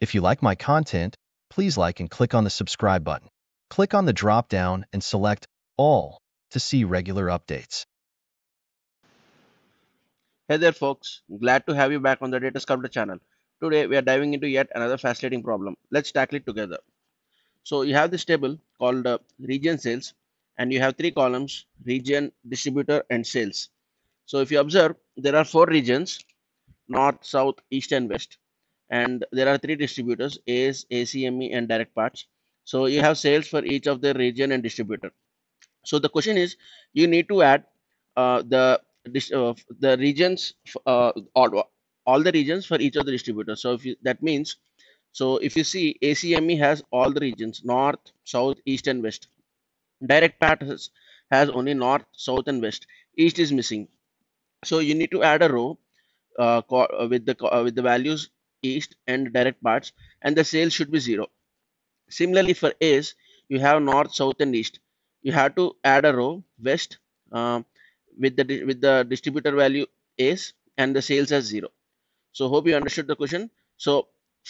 If you like my content, please like and click on the subscribe button. Click on the drop-down and select All to see regular updates. Hey there folks, glad to have you back on the Data Sculptor channel. Today we are diving into yet another fascinating problem. Let's tackle it together. So you have this table called region sales, and you have three columns: region, distributor and sales. So if you observe, there are four regions: north, south, east and west, and there are three distributors: ACE, ACME and direct parts. So you have sales for each of the region and distributor. So the question is, you need to add the regions, all the regions for each of the distributors. So if you, that means, so if you see, ACME has all the regions: north, south, east and west. Direct part has only north, south and west. East is missing. So you need to add a row with the values east and direct parts, and the sales should be 0. Similarly for ACE, you have north, south and east. You have to add a row west with the distributor value ACE and the sales as 0. So hope you understood the question. So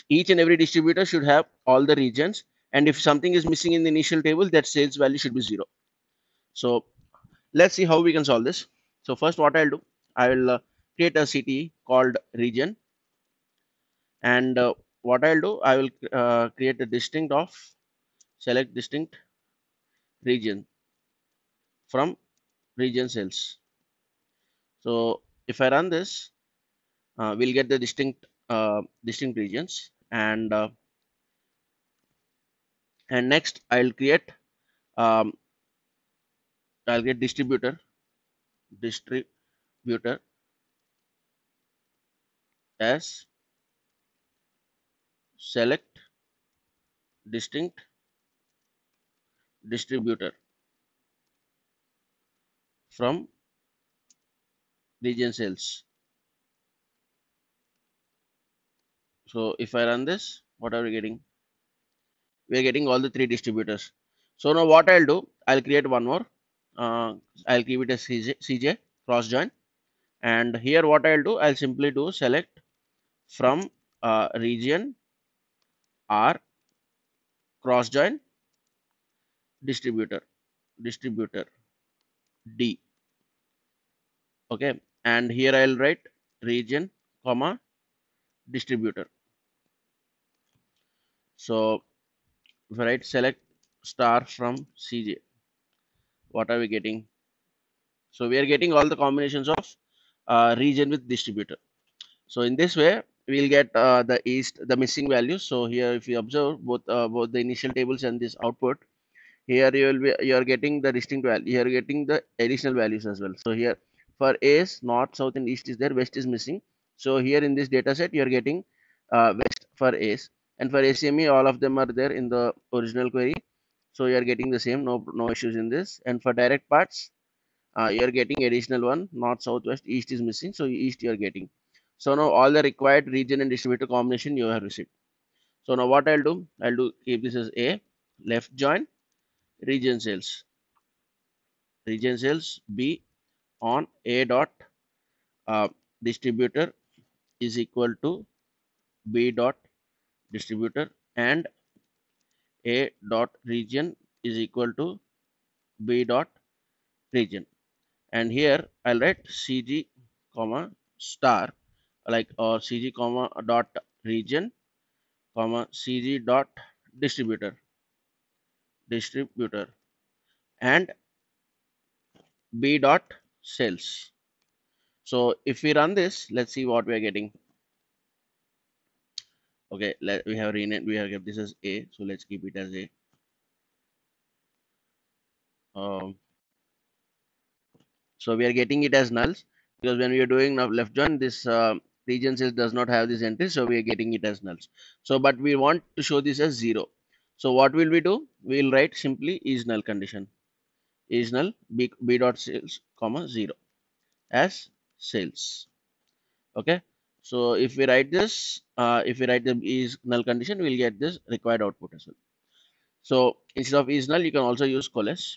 each and every distributor should have all the regions, and if something is missing in the initial table, that sales value should be 0. So let's see how we can solve this. So first, what I'll do, I will create a CTE called region, and what I'll do, I will create a distinct of, select distinct region from region sales. So if I run this, we'll get the distinct regions, and next I'll create I'll get distributor as select distinct distributor from region sales. So if I run this, what are we getting? We are getting all the three distributors. So now what I'll do, I'll create one more. I'll give it a CJ cross join, and here what I'll do, I'll simply do select from region R cross join distributor D. Okay, and here I'll write region comma distributor. So if I write select star from CJ, what are we getting? So we are getting all the combinations of region with distributor. So in this way, we'll get the missing values. So here, if you observe both the initial tables and this output, here you are getting the distinct value. You are getting the additional values as well. So here for ACE, north, south, and east is there. West is missing. So here in this data set, you are getting west for ACE. And for ACME, all of them are there in the original query, so you are getting the same, no issues in this. And for direct parts, you are getting additional one: north, south, west, east is missing, so east you are getting. So now all the required region and distributor combination you have received. So now what I'll do, if this is A, left join region sales B on A dot distributor is equal to B dot distributor, and A dot region is equal to B dot region. And here I'll write CG comma star, like, or CG comma dot region comma CG dot distributor and B dot sales. So if we run this, let's see what we are getting. Okay, we have renamed, we have kept this as A, so let's keep it as A. So we are getting it as nulls, because when we are doing now left join, this region sales does not have this entry, so we are getting it as nulls. So but we want to show this as 0. So what will we do? We will write simply is null condition, is null B dot sales comma 0 as sales. Okay. So if we write this, if we write the is null condition, we'll get this required output as well. So instead of is null, you can also use coalesce.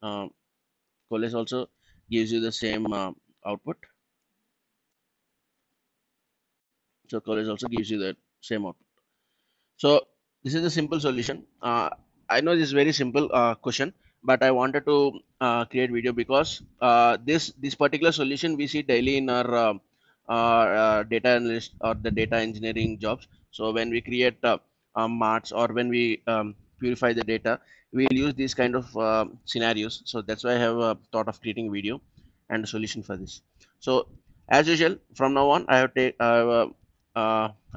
Coalesce also gives you the same output. So coalesce also gives you the same output. So this is the simple solution. I know this is very simple question, but I wanted to create video because this particular solution we see daily in our data analyst or the data engineering jobs. So when we create marts or when we purify the data, we'll use these kind of scenarios. So that's why I have thought of creating video and a solution for this. So as usual, from now on,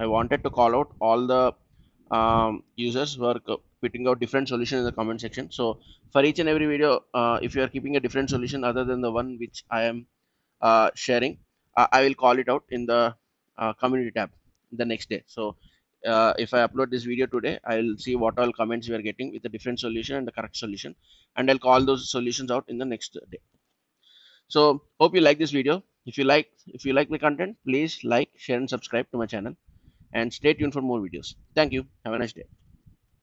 I wanted to call out all the users who are putting out different solutions in the comment section. So for each and every video, if you are keeping a different solution other than the one which I am sharing, I will call it out in the community tab the next day. So if I upload this video today, I'll see what all comments you are getting with the different solution and the correct solution, and I'll call those solutions out in the next day. So hope you like this video. If you like the content, please like, share and subscribe to my channel, and stay tuned for more videos. Thank you. Have a nice day.